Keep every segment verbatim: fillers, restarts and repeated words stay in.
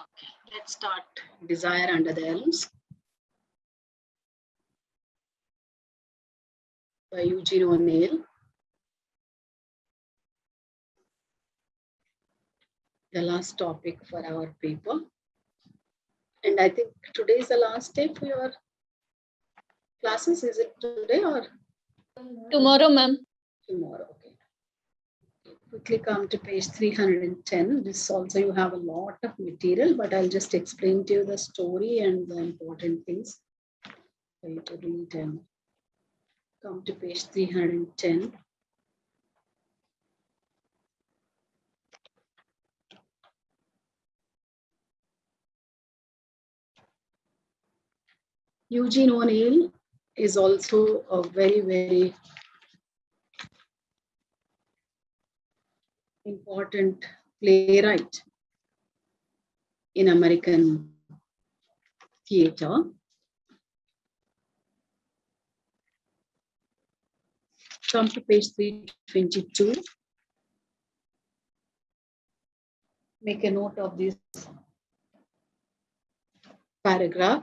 Okay, let's start Desire Under the Elms by Eugene O'Neill. The last topic for our paper. And I think today is the last day for your classes. Is it today or? Tomorrow, ma'am. Tomorrow, okay. Quickly come to page three hundred ten. This also you have a lot of material, but I'll just explain to you the story and the important things for you to read. And come to page three hundred ten. Eugene O'Neill is also a very, very important playwright in American theater. Come to page three twenty-two. Make a note of this paragraph.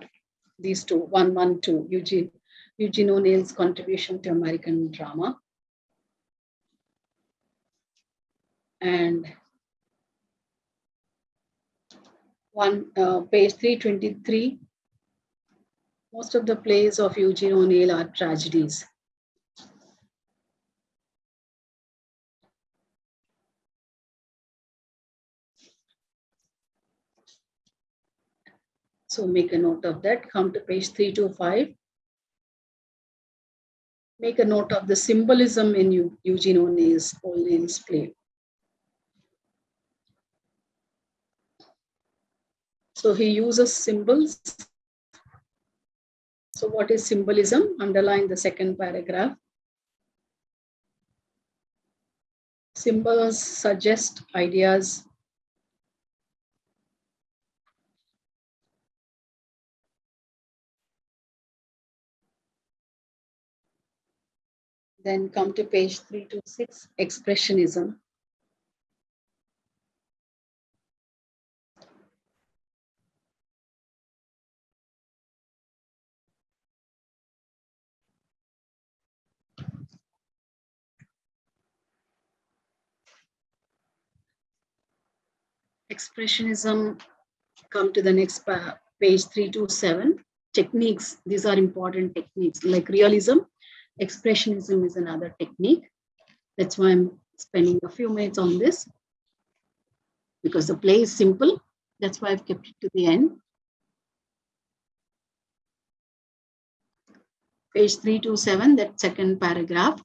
These two, one one two, Eugene, Eugene O'Neill's contribution to American drama. And one uh, page three twenty-three, most of the plays of Eugene O'Neill are tragedies. So make a note of that. Come to page three twenty-five. Make a note of the symbolism in Eugene O'Neill's O'Neill's play. So he uses symbols. So what is symbolism? Underline the second paragraph. Symbols suggest ideas, then come to page three twenty-six, Expressionism. Expressionism, come to the next page three twenty-seven, techniques. These are important techniques like realism. Expressionism is another technique. That's why I'm spending a few minutes on this, because the play is simple. That's why I've kept it to the end. Page three twenty-seven, that second paragraph.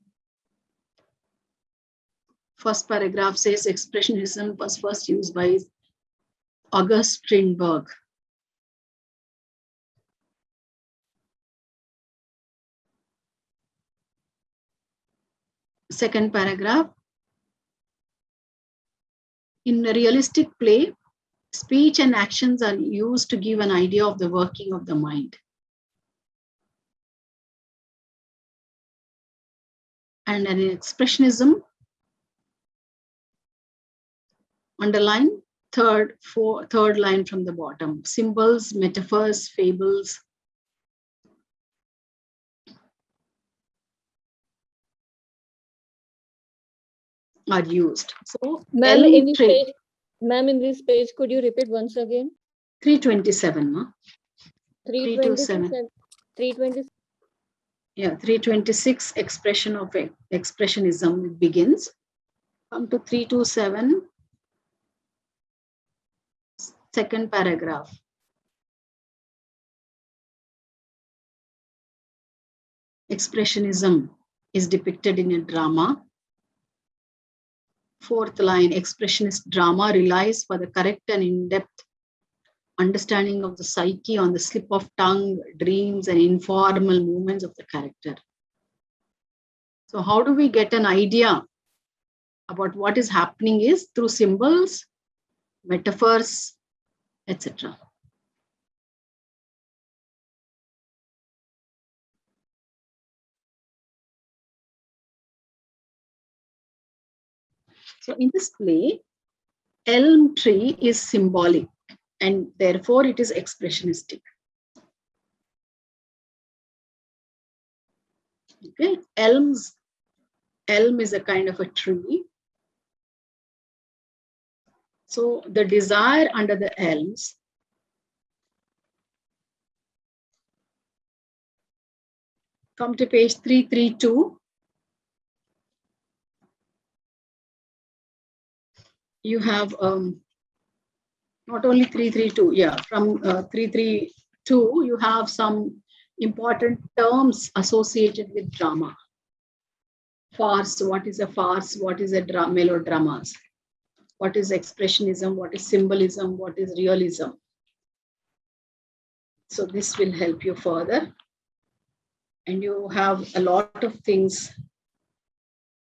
First paragraph says expressionism was first used by August Strindberg. Second paragraph, in a realistic play, speech and actions are used to give an idea of the working of the mind. And in expressionism, underline third, four, third line from the bottom, symbols, metaphors, fables. Are used. So, ma'am, in, ma in this page, could you repeat once again? three twenty-seven, ma. three twenty-seven. three twenty-seven. Yeah, three twenty-six, expression of expressionism begins. Come to three twenty-seven, second paragraph. Expressionism is depicted in a drama. Fourth line, expressionist drama relies for the correct and in-depth understanding of the psyche on the slip of tongue, dreams, and informal movements of the character. So how do we get an idea about what is happening is through symbols, metaphors, et cetera. So in this play, elm tree is symbolic and therefore it is expressionistic. Okay, elms, elm is a kind of a tree. So the desire under the elms . Come to page three thirty-two. You have um, not only three thirty-two, yeah, from uh, three thirty-two, you have some important terms associated with drama. Farce, what is a farce? What is a dra- melodramas? What is expressionism? What is symbolism? What is realism? So this will help you further. And you have a lot of things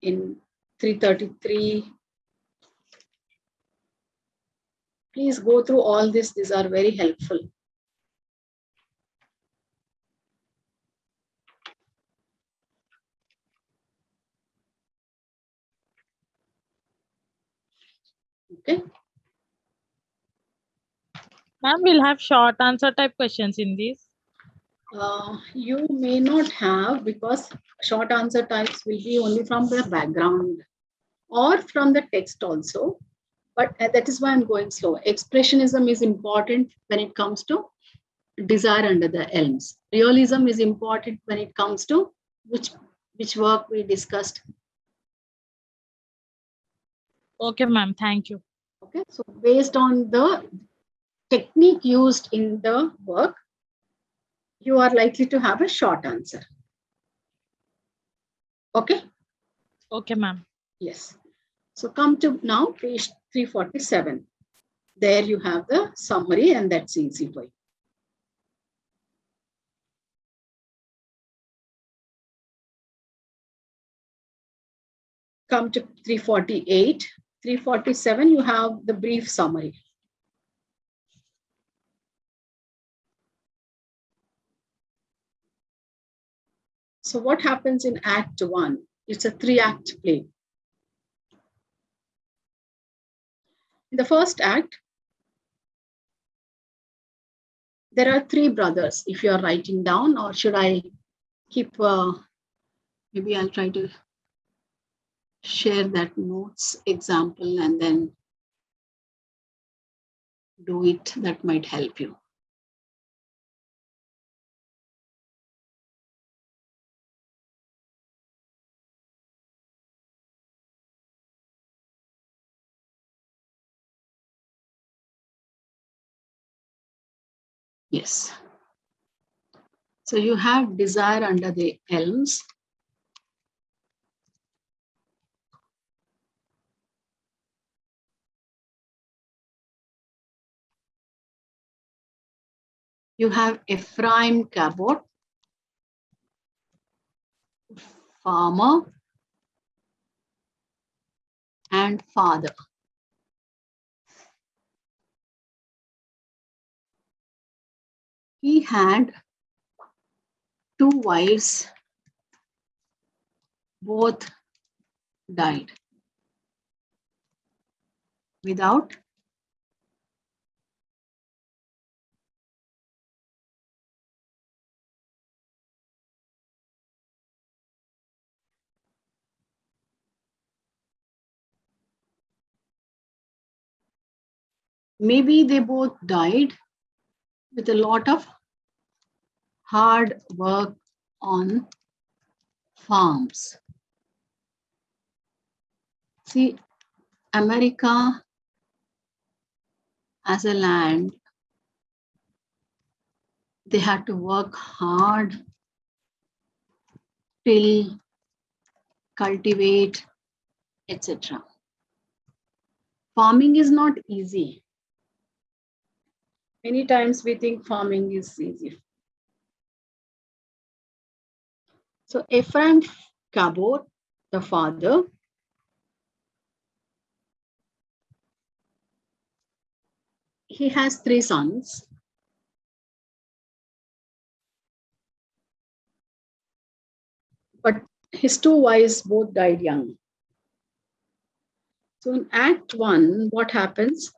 in three thirty-three. Please go through all this. These are very helpful. Okay. Ma'am, we'll have short answer type questions in these. Uh, you may not have, because short answer types will be only from the background or from the text also. But that is why I'm going slow. Expressionism is important when it comes to Desire Under the Elms. Realism is important when it comes to which, which work we discussed. Okay, ma'am. Thank you. Okay. So based on the technique used in the work, you are likely to have a short answer. Okay? Okay, ma'am. Yes. So come to now page three forty-seven. There you have the summary, and that's easy for you. Come to three forty-eight. three forty-seven, you have the brief summary. So what happens in Act One? It's a three-act play. In the first act, there are three brothers, if you are writing down, or should I keep, uh, maybe I'll try to share that notes example and then do it, that might help you. Yes. So you have Desire Under the Elms. You have Ephraim Cabot, farmer and father. He had two wives, both died without maybe they both died with a lot of hard work on farms. See, America as a land, they had to work hard, till, cultivate, et cetera. Farming is not easy. Many times we think farming is easy. So Ephraim Cabot, the father, he has three sons. But his two wives both died young. So in Act One, what happens?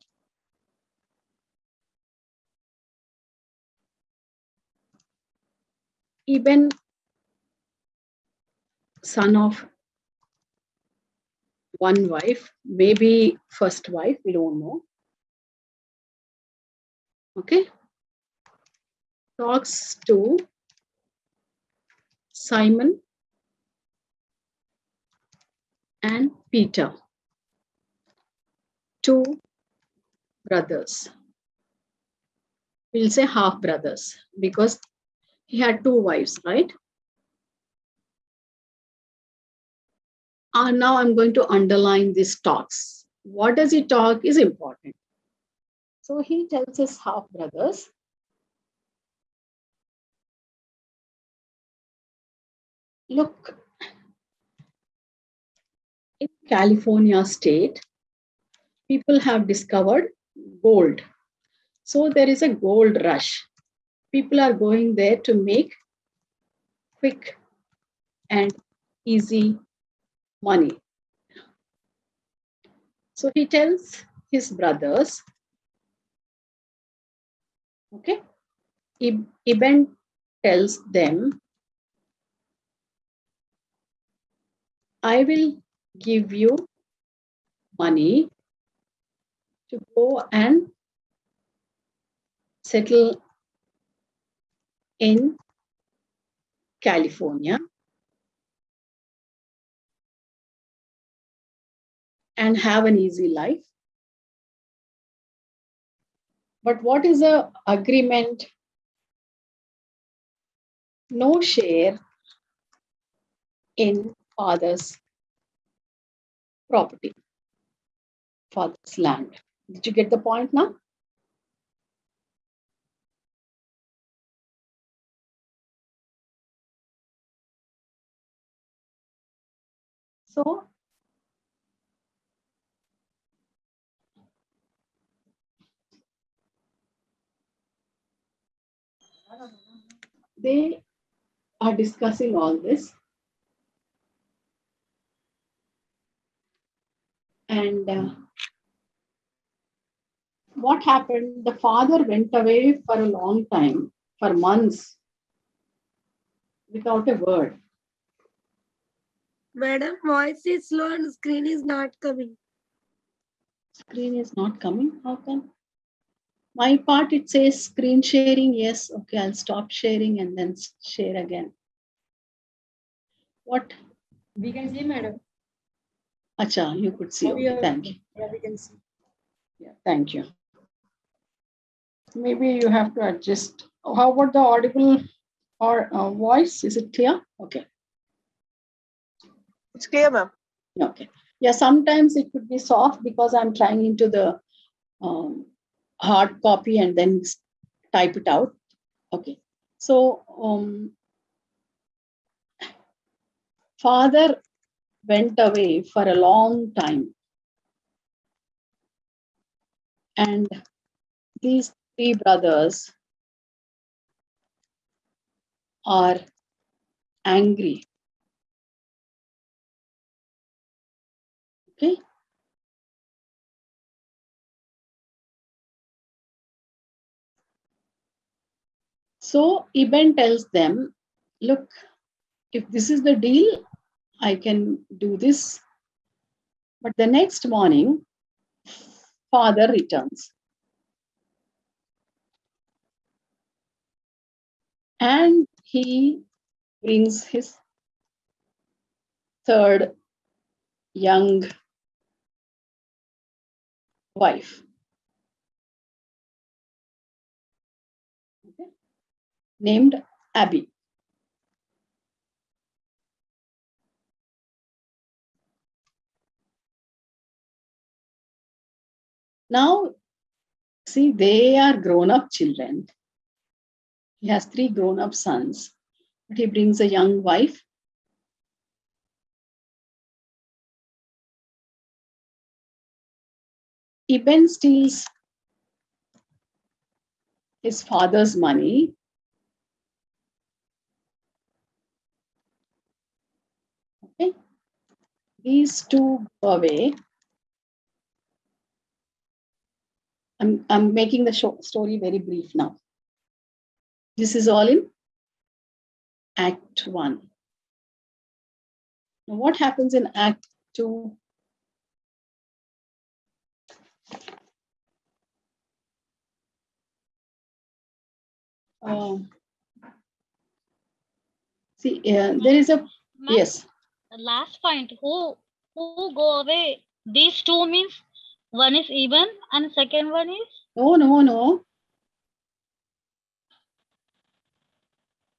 Eben, son of one wife, maybe first wife, we don't know. Okay. Talks to Simon and Peter, two brothers. We'll say half brothers because he had two wives, right? Uh, now I'm going to underline these talks. What does he talk is important. So he tells his half brothers, look, in California state, people have discovered gold. So there is a gold rush. People are going there to make quick and easy money. So he tells his brothers, okay, Eben tells them, I will give you money to go and settle in California and have an easy life. But what is the agreement? No share in father's property, father's land. Did you get the point now? So, they are discussing all this. And uh, what happened? The father went away for a long time, for months, without a word. Madam, voice is slow and screen is not coming. Screen is not coming? How come? My part, it says screen sharing. Yes. Okay, I'll stop sharing and then share again. What? We can see, madam. Acha, you could see. Okay, thank you. Yeah, we can see. Yeah, thank you. Maybe you have to adjust. How about the audible or uh, voice? Is it clear? Okay. It's clear, ma'am. Okay. Yeah, sometimes it could be soft because I'm trying into the um, hard copy and then type it out. Okay. So, um, father went away for a long time. And these three brothers are angry. Okay. So Eben tells them, look, if this is the deal, I can do this. But the next morning, father returns. And he brings his third young wife. Okay. Named Abby. Now, see, they are grown-up children. He has three grown-up sons, but he brings a young wife. Eben steals his father's money. Okay. These two go away. I'm, I'm making the show, story very brief now. This is all in Act One. Now, what happens in Act Two? Um, see, uh, there is a ma'am, yes. The last point. Who who go away? These two means one is Eben and second one is no no no.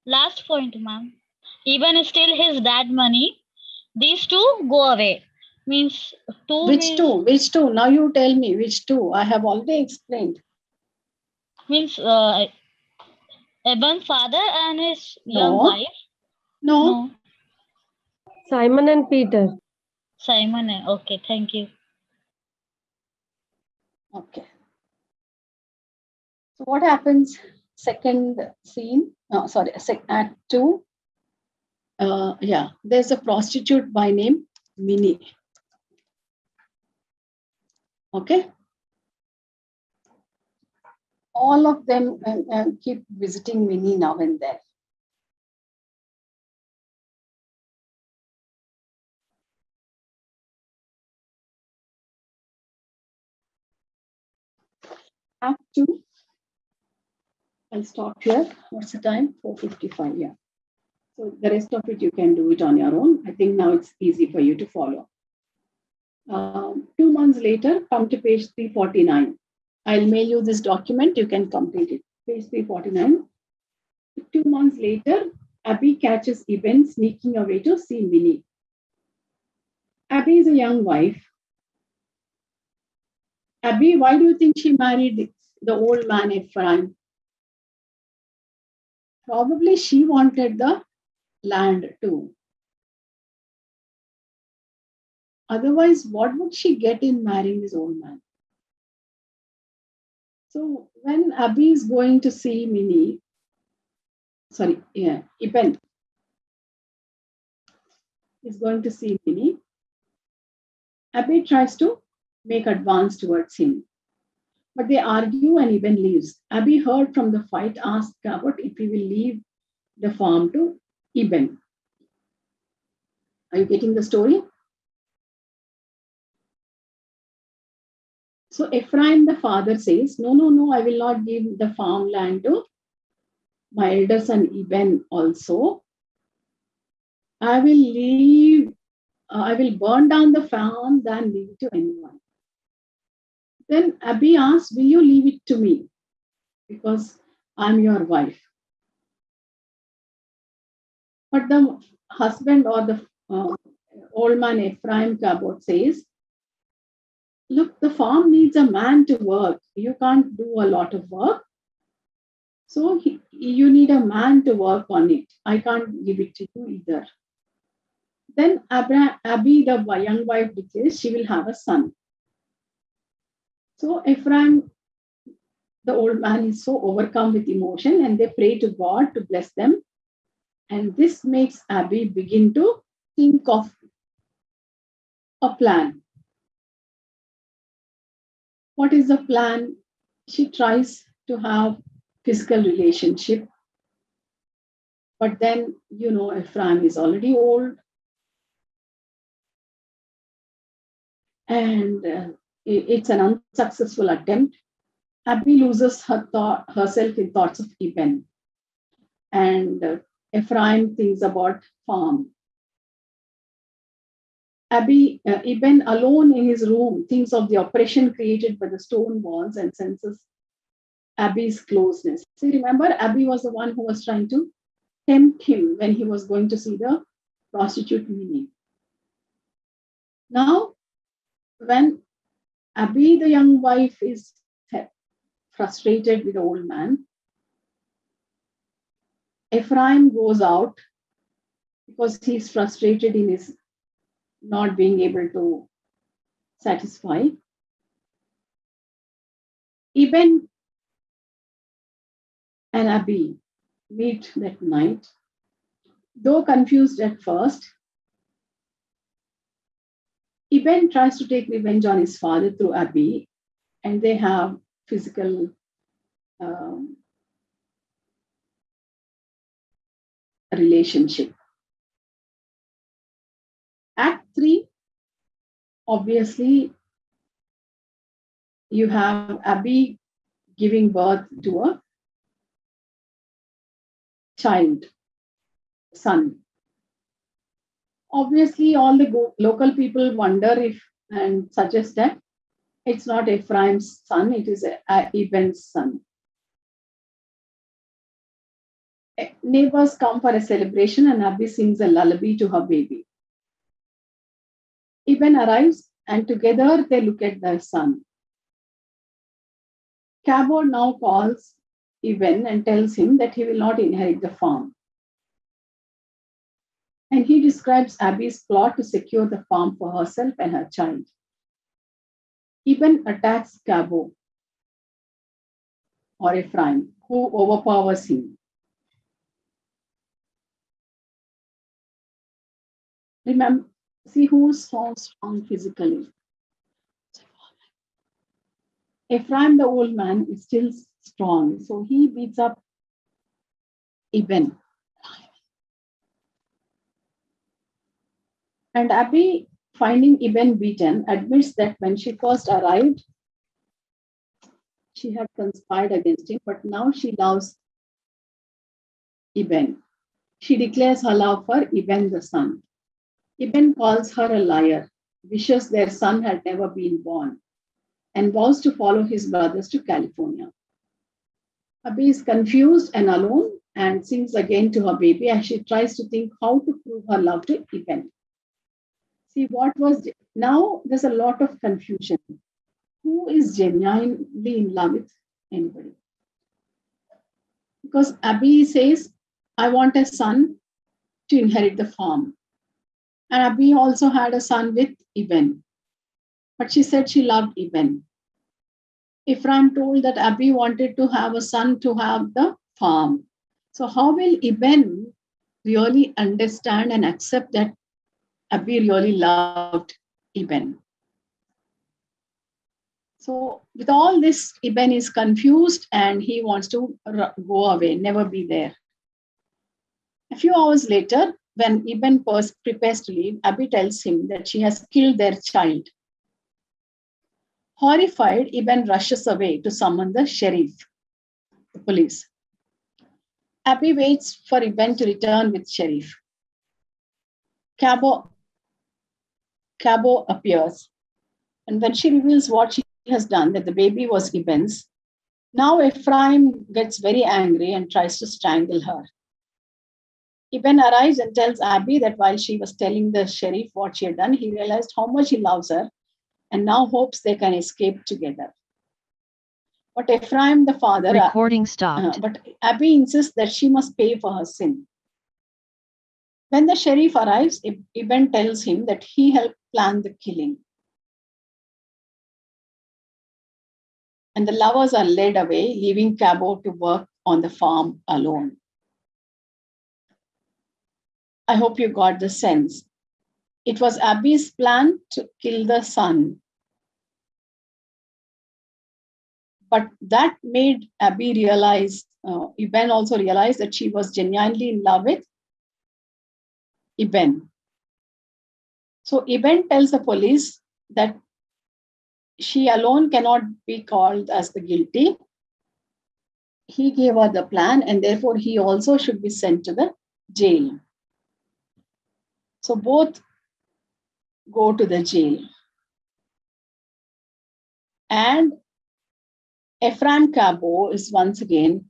Last point, ma'am. Eben still his dad money. These two go away. Means two. Which means, two? Which two? Now you tell me which two. I have already explained. Means uh, Eben's father and his no. young wife. No. no. Simon and Peter. Simon and okay. Thank you. Okay. So what happens? Second scene. No, sorry. Act two. Uh, yeah, there's a prostitute by name Minnie. Okay. All of them um, um, keep visiting Minnie now and then. Act two. I'll stop here. What's the time? four fifty-five, yeah. So the rest of it, you can do it on your own. I think now it's easy for you to follow. Um, two months later, come to page three forty-nine. I'll mail you this document. You can complete it. Page three forty-nine. Two months later, Abby catches Eben sneaking away to see Minnie. Abby is a young wife. Abby, why do you think she married the old man Ephraim? Probably she wanted the land too. Otherwise, what would she get in marrying this old man? So when Abby is going to see Minnie, sorry, yeah, Eben is going to see Minnie, Abby tries to make advance towards him. But they argue and Eben leaves. Abby heard from the fight, asked Cabot if he will leave the farm to Eben. Are you getting the story? So Ephraim, the father, says, no, no, no, I will not give the farmland to my elder son Eben also. I will leave, uh, I will burn down the farm than leave it to anyone. Then Abby asks, will you leave it to me? Because I'm your wife. But the husband or the uh, old man Ephraim Cabot says, look, the farm needs a man to work. You can't do a lot of work. So he, you need a man to work on it. I can't give it to you either. Then Abra, Abby, the young wife, declares she will have a son. So Ephraim, the old man, is so overcome with emotion and they pray to God to bless them. And this makes Abby begin to think of a plan. What is the plan? She tries to have physical relationship. But then, you know, Ephraim is already old. And uh, it's an unsuccessful attempt. Abby loses her thought, herself in thoughts of Eben. And uh, Ephraim thinks about farm. Abby, uh, Eben alone in his room thinks of the oppression created by the stone walls and senses Abby's closeness. See, remember, Abby was the one who was trying to tempt him when he was going to see the prostitute Minnie. Now, when Abby, the young wife, is frustrated with the old man. Ephraim goes out because he's frustrated in his not being able to satisfy. Eben and Abby meet that night, though confused at first. Eben tries to take revenge on his father through Abby, and they have physical um, relationship. Act three, obviously, you have Abby giving birth to a child, son. Obviously, all the go- local people wonder if and suggest that it's not Ephraim's son, it is Eben's son. Neighbors come for a celebration and Abby sings a lullaby to her baby. Eben arrives and together they look at their son. Cabot now calls Eben and tells him that he will not inherit the farm. And he describes Abby's plot to secure the farm for herself and her child. Eben attacks Cabot or Ephraim, who overpowers him. Remember, see who's so strong physically. Ephraim, the old man, is still strong, so he beats up Eben. And Abby, finding Eben beaten, admits that when she first arrived, she had conspired against him, but now she loves Eben. She declares her love for Eben the son. Eben calls her a liar, wishes their son had never been born, and vows to follow his brothers to California. Abby is confused and alone and sings again to her baby as she tries to think how to prove her love to Eben. See what was, now there's a lot of confusion. Who is genuinely in love with anybody? Because Abby says, I want a son to inherit the farm. And Abby also had a son with Eben. But she said she loved Eben. Ephraim told that Abby wanted to have a son to have the farm. So how will Eben really understand and accept that Abby really loved Eben? So with all this, Eben is confused and he wants to go away, never be there. A few hours later, when Eben prepares to leave, Abby tells him that she has killed their child. Horrified, Eben rushes away to summon the sheriff, the police. Abby waits for Eben to return with sheriff. Cabot, Cabot appears, and when she reveals what she has done, that the baby was Eben's, now Ephraim gets very angry and tries to strangle her. Eben arrives and tells Abby that while she was telling the sheriff what she had done, he realized how much he loves her and now hopes they can escape together. But Ephraim, the father, recording stopped. Uh, but Abby insists that she must pay for her sin. When the sheriff arrives, Eben tells him that he helped plan the killing. And the lovers are led away, leaving Cabot to work on the farm alone. I hope you got the sense. It was Abby's plan to kill the son. But that made Abby realize, uh, Eben also realized that she was genuinely in love with Eben. So Eben tells the police that she alone cannot be called as the guilty. He gave her the plan and therefore he also should be sent to the jail. So both go to the jail. And Ephraim Cabot is once again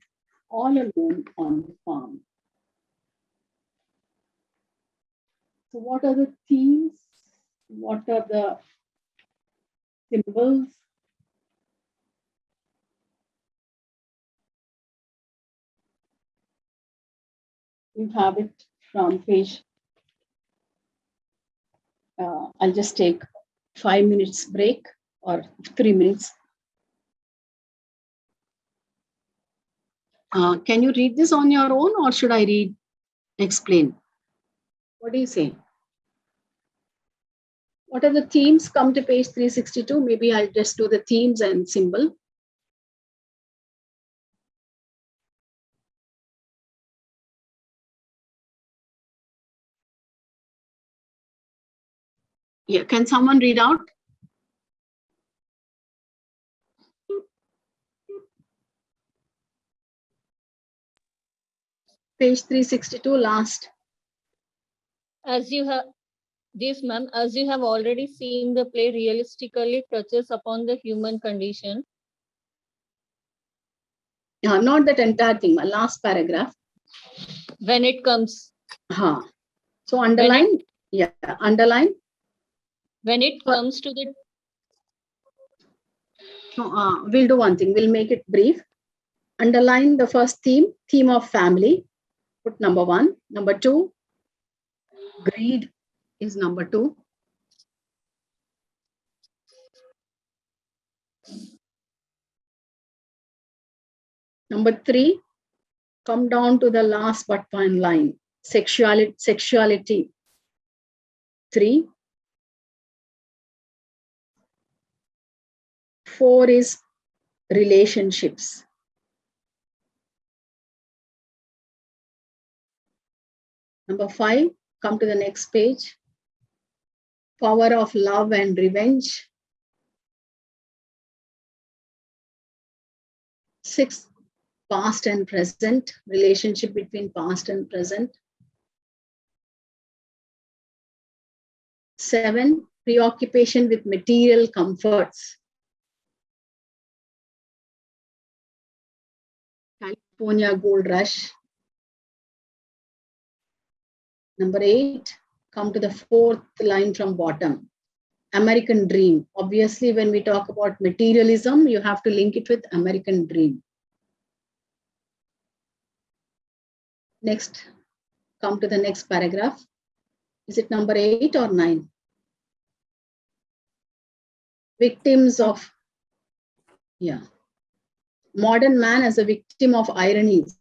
all alone on the farm. So what are the themes? What are the symbols? You have it from page. Uh, I'll just take five minutes break or three minutes. Uh, can you read this on your own or should I read, explain? What do you say? What are the themes? Come to page three sixty-two. Maybe I'll just do the themes and symbol. Yeah, can someone read out? Page three sixty-two, last. As you have, this ma'am, as you have already seen, the play realistically touches upon the human condition. No, not that entire thing, my last paragraph. When it comes. Huh. So underline, it, yeah, underline. When it comes to the... No, uh, we'll do one thing, we'll make it brief. Underline the first theme, theme of family. Put number one. Number two, greed is number two. Number three, come down to the last but one line, sexuality, sexuality. Three. Four is relationships. Number five, come to the next page. Power of love and revenge. Six, past and present, relationship between past and present. Seven, preoccupation with material comforts. California Gold Rush. Number eight, come to the fourth line from bottom. American dream. Obviously, when we talk about materialism, you have to link it with American dream. Next, come to the next paragraph. Is it number eight or nine? Victims of, yeah. Modern man as a victim of ironies.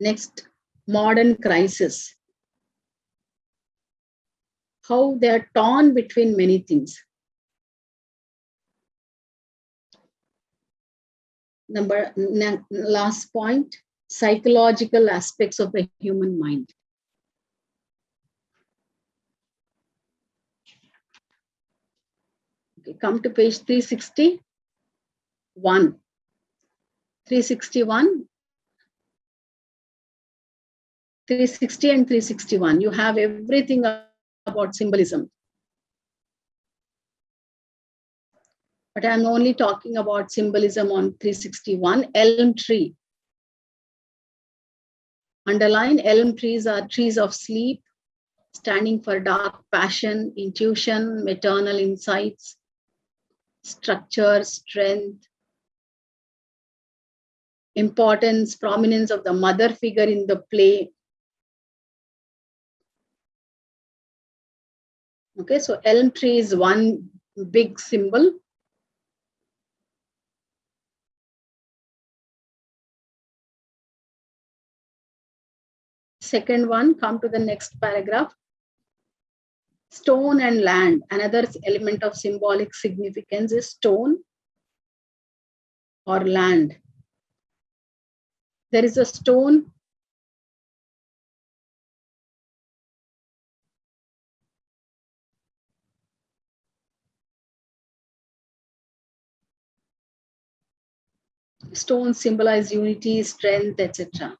Next, modern crisis. How they are torn between many things. Number, last point, psychological aspects of the human mind. Okay, come to page three sixty-one. three sixty-one. three sixty and three sixty-one. You have everything about symbolism. But I'm only talking about symbolism on three sixty-one. Elm tree. Underline, elm trees are trees of sleep, standing for dark passion, intuition, maternal insights, structure, strength, importance, prominence of the mother figure in the play. Okay, so elm tree is one big symbol. Second one, come to the next paragraph. Stone and land. Another element of symbolic significance is stone or land. There is a stone. Stones symbolize unity, strength, et cetera.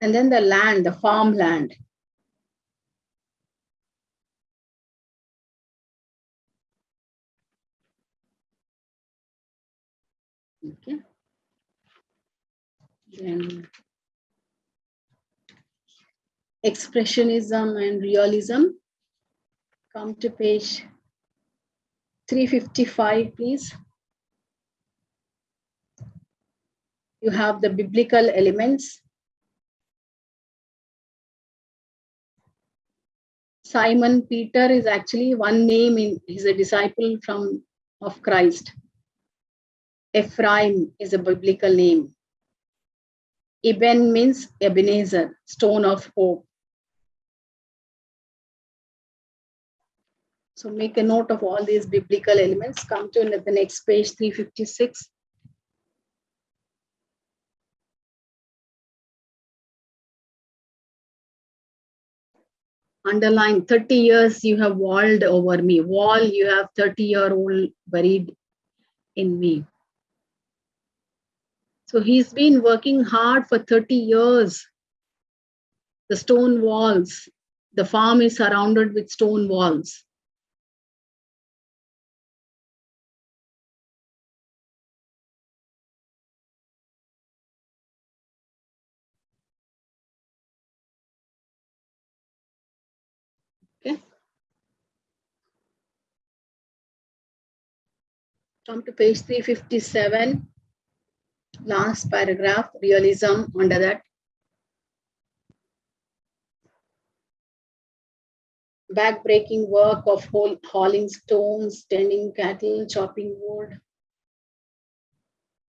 And then the land, the farmland. Okay. Then expressionism and realism. Come to page three fifty-five, please. You have the biblical elements. Simon Peter is actually one name in, he's a disciple from of Christ. Ephraim is a biblical name. Eben means Ebenezer, stone of hope. So make a note of all these biblical elements. Come to the next page, three fifty-six. underline thirty years you have walled over me. Wall, you have thirty year old buried in me. So he's been working hard for thirty years. The stone walls, the farm is surrounded with stone walls. Okay. Come to page three fifty-seven. Last paragraph, realism under that. Backbreaking work of haul, hauling stones, tending cattle, chopping wood.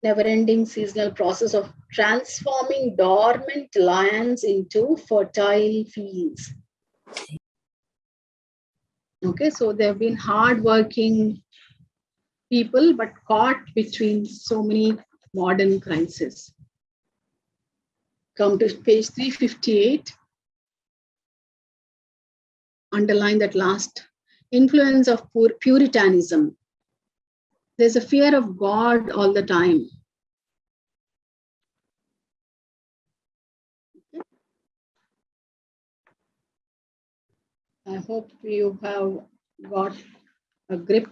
Never-ending seasonal process of transforming dormant lands into fertile fields. Okay, so they've been hard-working people, but caught between so many modern crises. Come to page three fifty-eight. Underline that last, influence of pur- Puritanism. There's a fear of God all the time. Okay. I hope you have got a grip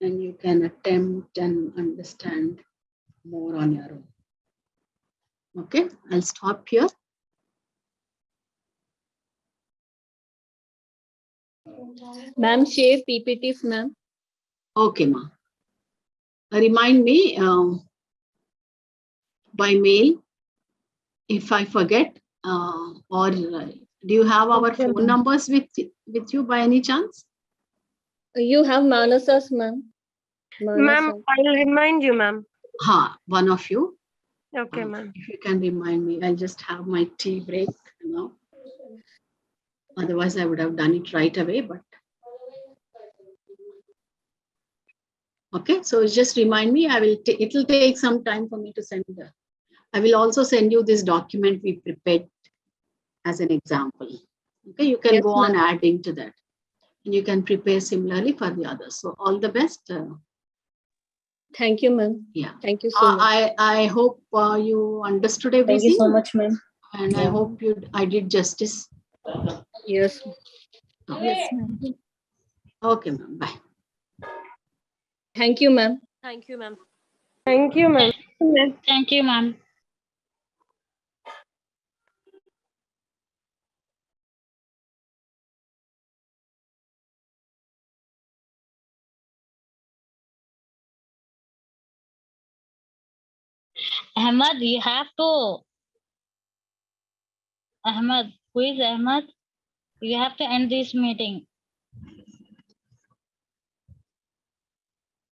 and you can attempt and understand more on your own. Okay, I'll stop here. Ma'am, share P P Ts, ma'am. Okay, ma'am. Remind me um, by mail if I forget, uh, or uh, do you have our okay, phone numbers with, with you by any chance? You have Manasa's, ma'am. Ma'am, I'll remind you, ma'am. Ha, one of you. Okay, um, ma'am. If you can remind me, I'll just have my tea break now. Otherwise, I would have done it right away, but okay, so just remind me, I will t- it'll take some time for me to send the, I will also send you this document we prepared as an example. Okay, you can yes, go on adding to that. And you can prepare similarly for the others. So all the best. Uh, Thank you, ma'am. Yeah. Thank you so uh, much. I, I hope uh, you understood everything. Thank you so much, ma'am. And yeah. I hope you I did justice. Yes. Oh, yes, ma'am. Okay, ma'am. Bye. Thank you, ma'am. Thank you, ma'am. Thank you, ma'am. Thank you, ma'am. Ahmad, you have to. Ahmad, who is Ahmad? You have to end this meeting.